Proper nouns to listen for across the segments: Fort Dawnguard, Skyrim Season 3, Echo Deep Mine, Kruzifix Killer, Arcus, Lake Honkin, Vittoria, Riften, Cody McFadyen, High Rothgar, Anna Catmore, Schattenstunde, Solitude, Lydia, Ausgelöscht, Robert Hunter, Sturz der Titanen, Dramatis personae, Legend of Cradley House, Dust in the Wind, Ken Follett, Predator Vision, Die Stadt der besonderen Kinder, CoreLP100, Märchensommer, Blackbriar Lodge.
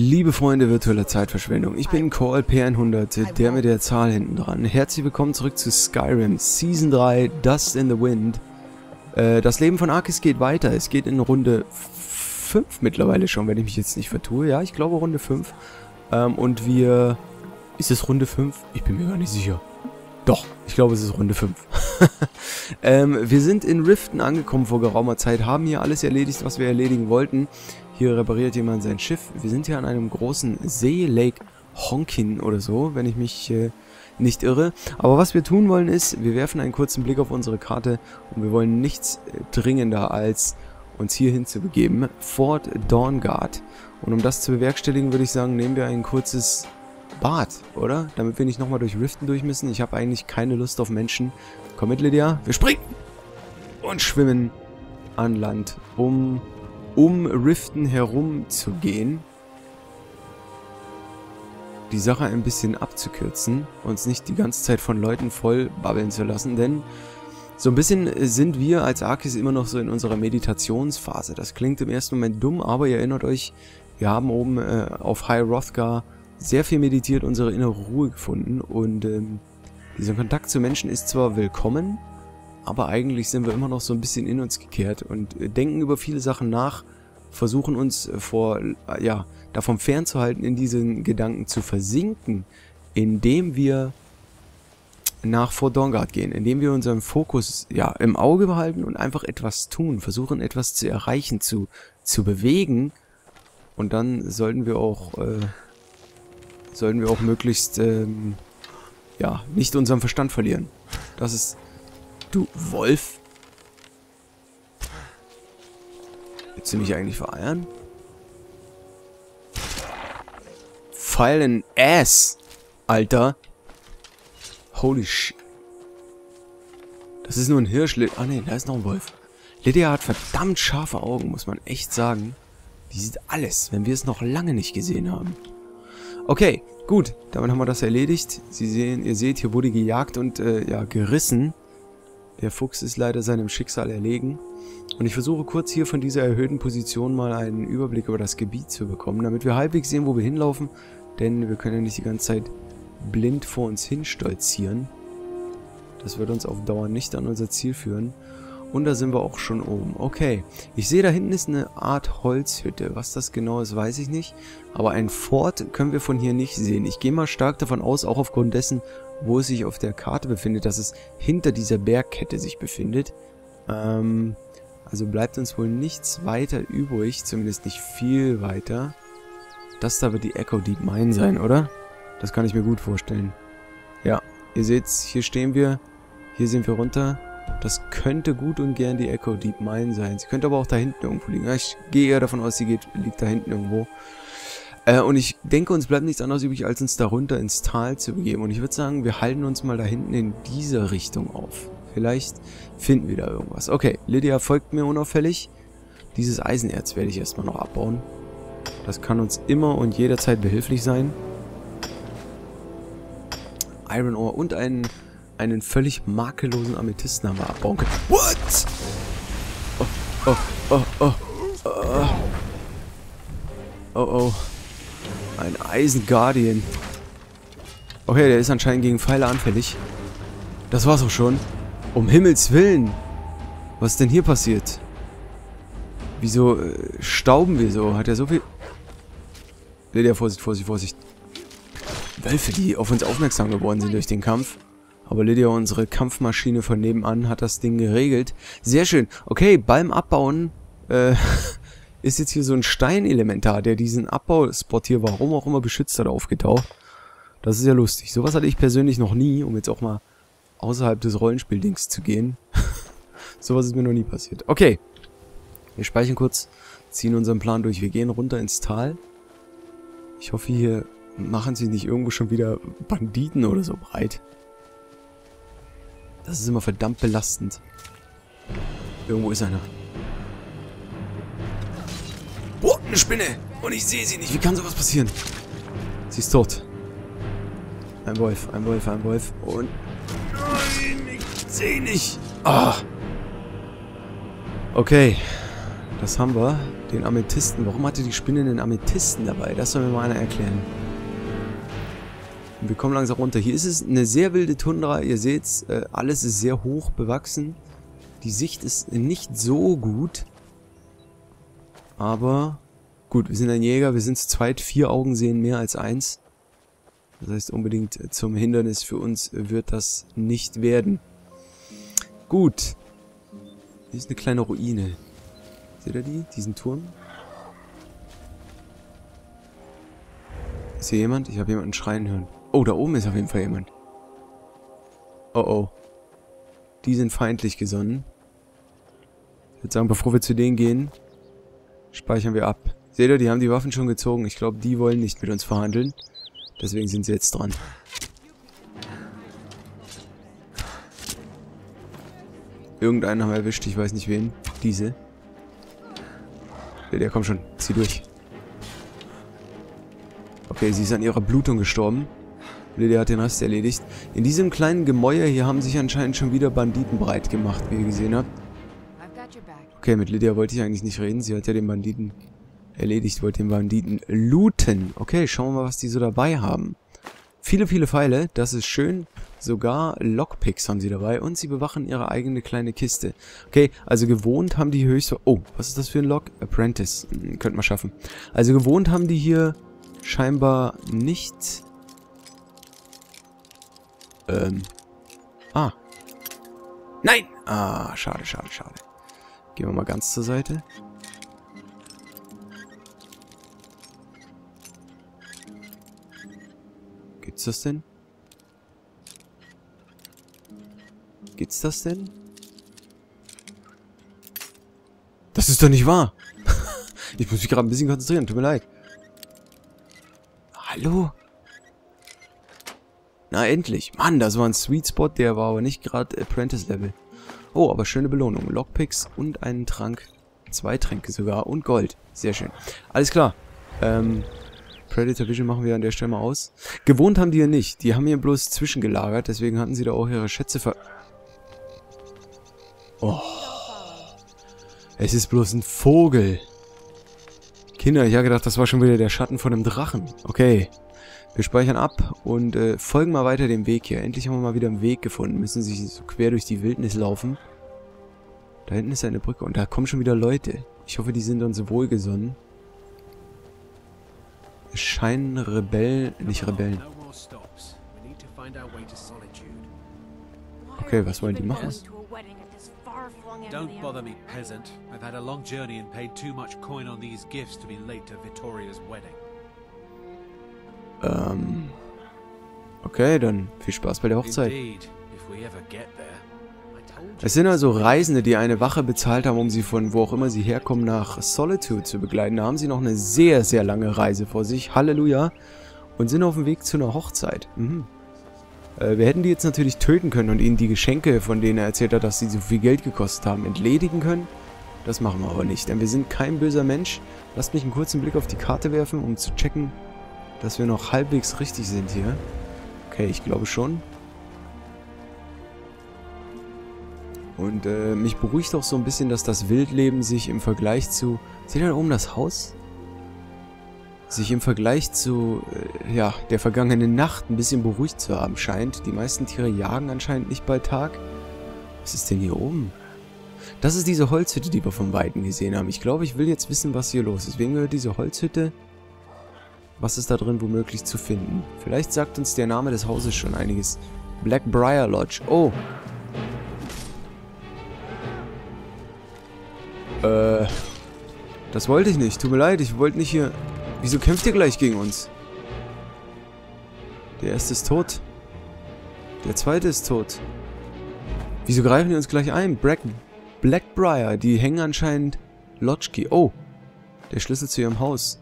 Liebe Freunde virtueller Zeitverschwendung, ich bin CoreLP100, der mit der Zahl hinten dran. Herzlich willkommen zurück zu Skyrim Season 3, Dust in the Wind. Das Leben von Arcus geht weiter, es geht in Runde 5 mittlerweile schon, wenn ich mich jetzt nicht vertue. Ja, ich glaube Runde 5. Und wir... Ist es Runde 5? Ich bin mir gar nicht sicher. Doch, ich glaube es ist Runde 5. Wir sind in Riften angekommen vor geraumer Zeit, haben hier alles erledigt, was wir erledigen wollten. Hier repariert jemand sein Schiff. Wir sind hier an einem großen See, Lake Honkin oder so, wenn ich mich nicht irre. Aber was wir tun wollen ist, wir werfen einen kurzen Blick auf unsere Karte und wir wollen nichts dringender als uns hierhin zu begeben. Fort Dawnguard. Und um das zu bewerkstelligen, würde ich sagen, nehmen wir ein kurzes Bad, oder? Damit wir nicht nochmal durch Riften durch müssen. Ich habe eigentlich keine Lust auf Menschen. Komm mit, Lydia. Wir springen und schwimmen an Land, um Riften herum zu gehen, die Sache ein bisschen abzukürzen, uns nicht die ganze Zeit von Leuten voll babbeln zu lassen, denn so ein bisschen sind wir als Arcus immer noch so in unserer Meditationsphase. Das klingt im ersten Moment dumm, aber ihr erinnert euch, wir haben oben auf High Rothgar sehr viel meditiert, unsere innere Ruhe gefunden und dieser Kontakt zu Menschen ist zwar willkommen, aber eigentlich sind wir immer noch so ein bisschen in uns gekehrt und denken über viele Sachen nach, versuchen uns davon fernzuhalten, in diesen Gedanken zu versinken, indem wir nach Fort Dawnguard gehen, indem wir unseren Fokus im Auge behalten und einfach etwas tun, versuchen etwas zu erreichen, zu bewegen, und dann sollten wir auch möglichst nicht unseren Verstand verlieren. Das ist... Du Wolf! Willst du mich eigentlich vereiern? Fallen Ass! Alter! Holy shit! Das ist nur ein Hirsch. Ah ne, da ist noch ein Wolf. Lydia hat verdammt scharfe Augen, muss man echt sagen. Die sieht alles, wenn wir es noch lange nicht gesehen haben. Okay, gut. Damit haben wir das erledigt. Ihr seht, hier wurde gejagt und gerissen. Der Fuchs ist leider seinem Schicksal erlegen. Und ich versuche kurz hier von dieser erhöhten Position mal einen Überblick über das Gebiet zu bekommen, damit wir halbwegs sehen, wo wir hinlaufen. Denn wir können ja nicht die ganze Zeit blind vor uns hin stolzieren. Das wird uns auf Dauer nicht an unser Ziel führen. Und da sind wir auch schon oben. Okay, ich sehe, da hinten ist eine Art Holzhütte. Was das genau ist, weiß ich nicht. Aber ein Fort können wir von hier nicht sehen. Ich gehe mal stark davon aus, auch aufgrund dessen, wo es sich auf der Karte befindet, dass es hinter dieser Bergkette sich befindet. Also bleibt uns wohl nichts weiter übrig, zumindest nicht viel weiter. Das da wird die Echo Deep Mine sein, oder? Das kann ich mir gut vorstellen. Ja, ihr seht's, hier stehen wir, hier sind wir runter. Das könnte gut und gern die Echo Deep Mine sein. Sie könnte aber auch da hinten irgendwo liegen. Ich gehe eher davon aus, sie liegt da hinten irgendwo. Und ich denke, uns bleibt nichts anderes übrig, als uns da runter ins Tal zu begeben. Und ich würde sagen, wir halten uns mal da hinten in dieser Richtung auf. Vielleicht finden wir da irgendwas. Okay, Lydia folgt mir unauffällig. Dieses Eisenerz werde ich erstmal noch abbauen. Das kann uns immer und jederzeit behilflich sein. Iron Ore und einen völlig makellosen Amethysten haben wir abbauen können. What? Oh. Ein Iron Guardian. Okay, der ist anscheinend gegen Pfeile anfällig. Das war's auch schon. Um Himmels Willen. Was ist denn hier passiert? Wieso stauben wir so? Hat er so viel... Lydia, Vorsicht, Vorsicht, Vorsicht. Wölfe, die auf uns aufmerksam geworden sind durch den Kampf. Aber Lydia, unsere Kampfmaschine von nebenan, hat das Ding geregelt. Sehr schön. Okay, beim Abbauen... ist jetzt hier so ein Steinelementar, der diesen Abbauspot hier, warum auch immer, beschützt hat, aufgetaucht. Das ist ja lustig. Sowas hatte ich persönlich noch nie, um jetzt auch mal außerhalb des Rollenspieldings zu gehen. Sowas ist mir noch nie passiert. Okay. Wir speichern kurz, ziehen unseren Plan durch. Wir gehen runter ins Tal. Ich hoffe, hier machen sich nicht irgendwo schon wieder Banditen oder so breit. Das ist immer verdammt belastend. Irgendwo ist einer. Boah, eine Spinne! Und ich sehe sie nicht. Wie kann sowas passieren? Sie ist tot. Ein Wolf, ein Wolf, ein Wolf. Und... Nein, ich sehe nicht. Ah! Okay. Das haben wir. Den Amethysten. Warum hatte die Spinne den Amethysten dabei? Das soll mir mal einer erklären. Und wir kommen langsam runter. Hier ist es eine sehr wilde Tundra. Ihr seht's, alles ist sehr hoch bewachsen. Die Sicht ist nicht so gut. Aber gut, wir sind ein Jäger. Wir sind zu zweit. 4 Augen sehen mehr als 1. Das heißt, unbedingt zum Hindernis für uns wird das nicht werden. Gut. Hier ist eine kleine Ruine. Seht ihr die? Diesen Turm? Ist hier jemand? Ich habe jemanden schreien hören. Oh, da oben ist auf jeden Fall jemand. Oh oh. Die sind feindlich gesonnen. Ich würde sagen, bevor wir zu denen gehen, speichern wir ab. Seht ihr, die haben die Waffen schon gezogen. Ich glaube, die wollen nicht mit uns verhandeln. Deswegen sind sie jetzt dran. Irgendeinen haben wir erwischt, ich weiß nicht wen. Diese. Der kommt schon, zieh durch. Okay, sie ist an ihrer Blutung gestorben. Lydia hat den Rest erledigt. In diesem kleinen Gemäuer hier haben sich anscheinend schon wieder Banditen breit gemacht, wie ihr gesehen habt. Okay, mit Lydia wollte ich eigentlich nicht reden. Sie hat ja den Banditen erledigt, wollte den Banditen looten. Okay, schauen wir mal, was die so dabei haben. Viele, viele Pfeile, das ist schön. Sogar Lockpicks haben sie dabei und sie bewachen ihre eigene kleine Kiste. Okay, also gewohnt haben die höchstwahrscheinlich... Oh, was ist das für ein Lock? Apprentice. Könnte man schaffen. Also gewohnt haben die hier scheinbar nicht... Ah. Nein! Ah, schade, schade, schade. Gehen wir mal ganz zur Seite. Gibt's das denn? Gibt's das denn? Das ist doch nicht wahr! Ich muss mich gerade ein bisschen konzentrieren, tut mir leid. Hallo? Na endlich. Mann, das war ein Sweet Spot, der war aber nicht gerade Apprentice-Level. Oh, aber schöne Belohnung. Lockpicks und einen Trank. 2 Tränke sogar und Gold. Sehr schön. Alles klar. Predator Vision machen wir an der Stelle mal aus. Gewohnt haben die hier nicht. Die haben hier bloß zwischengelagert, deswegen hatten sie da auch ihre Schätze ver... Oh. Es ist bloß ein Vogel. Kinder, ich habe gedacht, das war schon wieder der Schatten von einem Drachen. Okay. Wir speichern ab und folgen mal weiter dem Weg hier. Endlich haben wir mal wieder einen Weg gefunden. Müssen sich so quer durch die Wildnis laufen. Da hinten ist eine Brücke und da kommen schon wieder Leute. Ich hoffe, die sind uns wohlgesonnen. Es scheinen Rebellen... Nicht Rebellen. Okay, was wollen die machen? Don't bother me, peasant. I've had a long journey and paid too much coin on these gifts to be late to Vittoria's wedding. Okay, dann viel Spaß bei der Hochzeit. Es sind also Reisende, die eine Wache bezahlt haben, um sie von wo auch immer sie herkommen nach Solitude zu begleiten. Da haben sie noch eine sehr, sehr lange Reise vor sich. Halleluja. Und sind auf dem Weg zu einer Hochzeit. Mhm. Wir hätten die jetzt natürlich töten können und ihnen die Geschenke, von denen er erzählt hat, dass sie so viel Geld gekostet haben, entledigen können. Das machen wir aber nicht, denn wir sind kein böser Mensch. Lasst mich einen kurzen Blick auf die Karte werfen, um zu checken, dass wir noch halbwegs richtig sind hier. Okay, ich glaube schon. Und mich beruhigt auch so ein bisschen, dass das Wildleben sich im Vergleich zu... Seht ihr da oben das Haus? Sich im Vergleich zu ja, der vergangenen Nacht ein bisschen beruhigt zu haben scheint. Die meisten Tiere jagen anscheinend nicht bei Tag. Was ist denn hier oben? Das ist diese Holzhütte, die wir von Weitem gesehen haben. Ich glaube, ich will jetzt wissen, was hier los ist. Deswegen gehört diese Holzhütte... Was ist da drin womöglich zu finden? Vielleicht sagt uns der Name des Hauses schon einiges. Blackbriar Lodge. Oh. Das wollte ich nicht. Tut mir leid, ich wollte nicht hier... Wieso kämpft ihr gleich gegen uns? Der erste ist tot. Der zweite ist tot. Wieso greifen die uns gleich ein? Blackbriar, die hängen anscheinend Lodge Key. Oh, der Schlüssel zu ihrem Haus.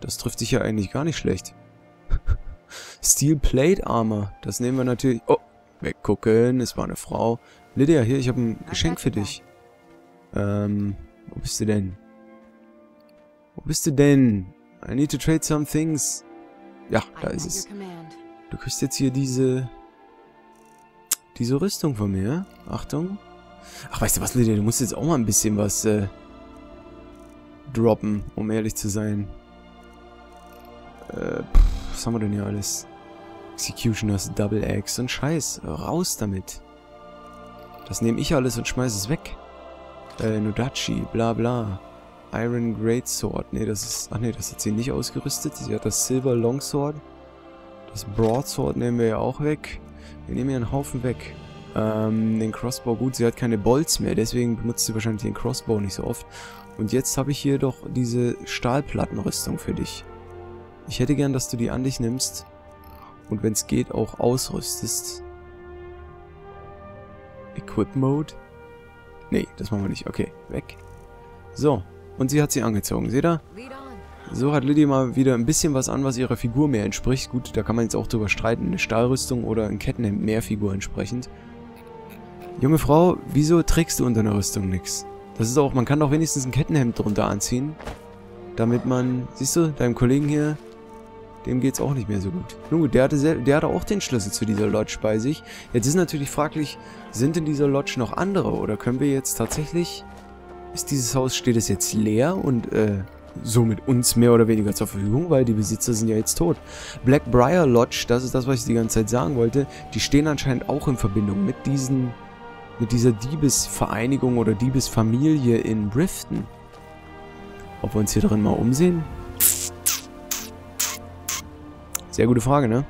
Das trifft sich ja eigentlich gar nicht schlecht. Steel Plate Armor, das nehmen wir natürlich... Oh, weggucken, es war eine Frau. Lydia, hier, ich habe ein Geschenk für dich. Wo bist du denn? Wo bist du denn? I need to trade some things. Ja, da ist es. Du kriegst jetzt hier diese Rüstung von mir. Achtung. Ach, weißt du was, Lydia? Du musst jetzt auch mal ein bisschen was droppen, um ehrlich zu sein. Was haben wir denn hier alles? Executioners, Double Axe und Scheiß. Raus damit. Das nehme ich alles und schmeiße es weg. Nodachi, bla bla. Iron Greatsword. Ne, das ist... Ach ne, das hat sie nicht ausgerüstet. Sie hat das Silver Longsword. Das Broadsword nehmen wir ja auch weg. Wir nehmen ja einen Haufen weg. Den Crossbow, gut, sie hat keine Bolts mehr, deswegen benutzt sie wahrscheinlich den Crossbow nicht so oft. Und jetzt habe ich hier doch diese Stahlplattenrüstung für dich. Ich hätte gern, dass du die an dich nimmst und wenn es geht auch ausrüstest. Equip Mode? Nee, das machen wir nicht. Okay, weg. So, und sie hat sie angezogen, seht ihr? So hat Lydia mal wieder ein bisschen was an, was ihrer Figur mehr entspricht. Gut, da kann man jetzt auch drüber streiten, eine Stahlrüstung oder ein Kettenhemd mehr Figur entsprechend. Junge Frau, wieso trägst du unter einer Rüstung nichts? Das ist auch, man kann doch wenigstens ein Kettenhemd drunter anziehen, damit man, siehst du, deinem Kollegen hier, dem geht's auch nicht mehr so gut. Nun gut, der hatte auch den Schlüssel zu dieser Lodge bei sich. Jetzt ist natürlich fraglich, sind in dieser Lodge noch andere oder können wir jetzt tatsächlich, ist dieses Haus, steht es jetzt leer und, somit uns mehr oder weniger zur Verfügung, weil die Besitzer sind ja jetzt tot. Blackbriar Lodge, das ist das, was ich die ganze Zeit sagen wollte, die stehen anscheinend auch in Verbindung mit diesen, mit dieser Diebesvereinigung oder Diebesfamilie in Riften. Ob wir uns hier drin mal umsehen? Sehr gute Frage, ne?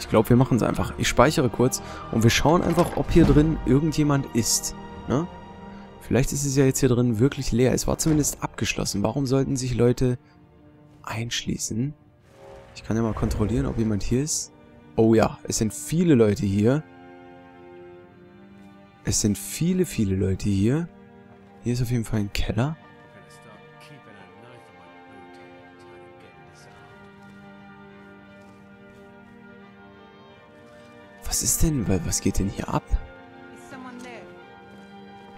Ich glaube, wir machen es einfach. Ich speichere kurz und wir schauen einfach, ob hier drin irgendjemand ist, ne? Vielleicht ist es ja jetzt hier drin wirklich leer. Es war zumindest abgeschlossen. Warum sollten sich Leute einschließen? Ich kann ja mal kontrollieren, ob jemand hier ist. Oh ja, es sind viele Leute hier. Es sind viele, viele Leute hier. Hier ist auf jeden Fall ein Keller. Was ist denn? Was geht denn hier ab?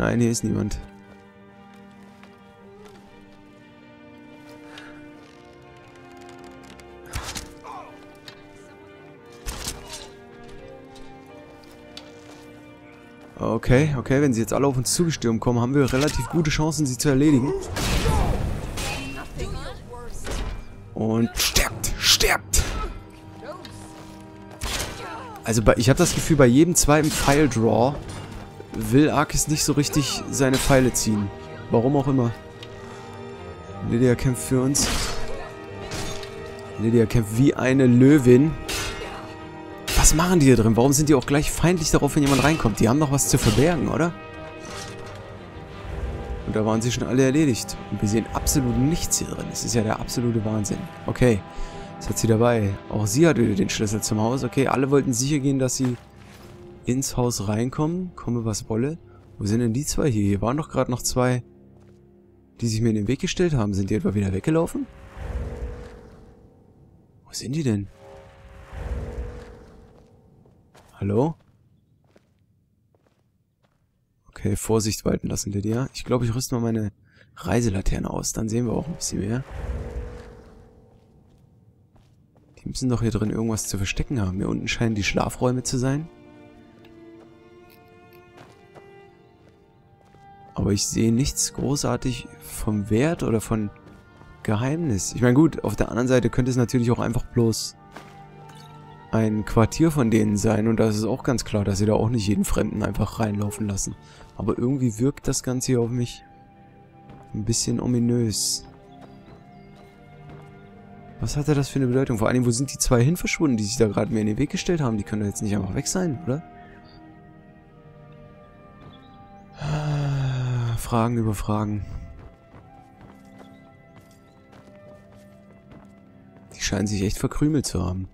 Nein, hier ist niemand. Okay, okay, wenn sie jetzt alle auf uns zugestürmt kommen, haben wir relativ gute Chancen, sie zu erledigen. Und stirbt, stirbt! Also ich habe das Gefühl, bei jedem zweiten Pfeildraw will Arcus nicht so richtig seine Pfeile ziehen. Warum auch immer. Lydia kämpft für uns. Lydia kämpft wie eine Löwin. Was machen die hier drin? Warum sind die auch gleich feindlich darauf, wenn jemand reinkommt? Die haben doch was zu verbergen, oder? Und da waren sie schon alle erledigt. Und wir sehen absolut nichts hier drin. Das ist ja der absolute Wahnsinn. Okay, was hat sie dabei? Auch sie hat wieder den Schlüssel zum Haus. Okay, alle wollten sicher gehen, dass sie ins Haus reinkommen, komme was wolle. Wo sind denn die zwei hier? Hier waren doch gerade noch zwei, die sich mir in den Weg gestellt haben. Sind die etwa wieder weggelaufen? Wo sind die denn? Hallo? Okay, Vorsicht walten lassen, Lydia. Ich glaube, ich rüste mal meine Reiselaterne aus. Dann sehen wir auch ein bisschen mehr. Die müssen doch hier drin irgendwas zu verstecken haben. Hier unten scheinen die Schlafräume zu sein. Aber ich sehe nichts großartig vom Wert oder von Geheimnis. Ich meine gut, auf der anderen Seite könnte es natürlich auch einfach bloß ein Quartier von denen sein. Und da ist es auch ganz klar, dass sie da auch nicht jeden Fremden einfach reinlaufen lassen. Aber irgendwie wirkt das Ganze hier auf mich ein bisschen ominös. Was hatte das für eine Bedeutung? Vor allem, wo sind die zwei hin verschwunden, die sich da gerade mir in den Weg gestellt haben? Die können da jetzt nicht einfach weg sein, oder? Fragen über Fragen. Die scheinen sich echt verkrümelt zu haben.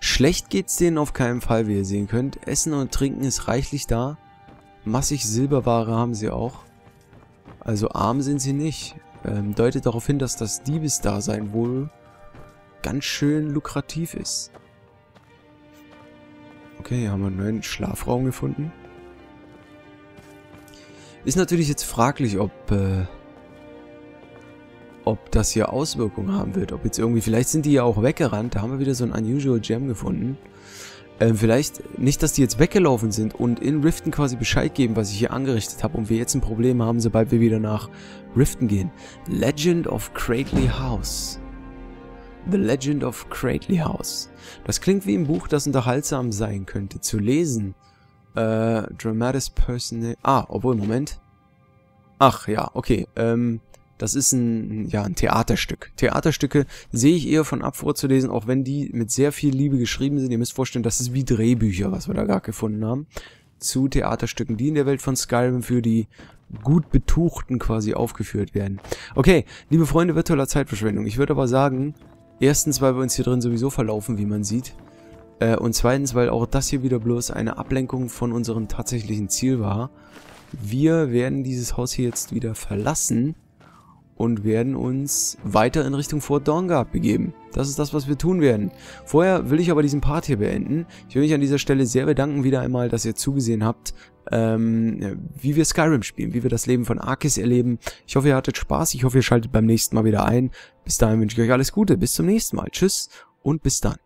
Schlecht geht's denen auf keinen Fall, wie ihr sehen könnt. Essen und Trinken ist reichlich da. Massig Silberware haben sie auch. Also arm sind sie nicht. Deutet darauf hin, dass das Diebesdasein wohl ganz schön lukrativ ist. Okay, hier haben wir einen neuen Schlafraum gefunden. Ist natürlich jetzt fraglich, ob das hier Auswirkungen haben wird. Ob jetzt irgendwie, vielleicht sind die ja auch weggerannt. Da haben wir wieder so ein Unusual Gem gefunden. Vielleicht nicht, dass die jetzt weggelaufen sind und in Riften quasi Bescheid geben, was ich hier angerichtet habe und wir jetzt ein Problem haben, sobald wir wieder nach Riften gehen. Legend of Cradley House. The Legend of Cradley House. Das klingt wie ein Buch, das unterhaltsam sein könnte zu lesen. Dramatis personae. Ah, obwohl, Moment. Ach ja, okay. Das ist ein Theaterstück. Theaterstücke sehe ich eher von ab vorzulesen, auch wenn die mit sehr viel Liebe geschrieben sind. Ihr müsst vorstellen, das ist wie Drehbücher, was wir da gerade gefunden haben. Zu Theaterstücken, die in der Welt von Skyrim für die gut Betuchten quasi aufgeführt werden. Okay, liebe Freunde virtueller Zeitverschwendung. Ich würde aber sagen, erstens, weil wir uns hier drin sowieso verlaufen, wie man sieht. Und zweitens, weil auch das hier wieder bloß eine Ablenkung von unserem tatsächlichen Ziel war. Wir werden dieses Haus hier jetzt wieder verlassen und werden uns weiter in Richtung Fort Dawnguard begeben. Das ist das, was wir tun werden. Vorher will ich aber diesen Part hier beenden. Ich will mich an dieser Stelle sehr bedanken wieder einmal, dass ihr zugesehen habt, wie wir Skyrim spielen, wie wir das Leben von Arcus erleben. Ich hoffe, ihr hattet Spaß. Ich hoffe, ihr schaltet beim nächsten Mal wieder ein. Bis dahin wünsche ich euch alles Gute. Bis zum nächsten Mal. Tschüss und bis dann.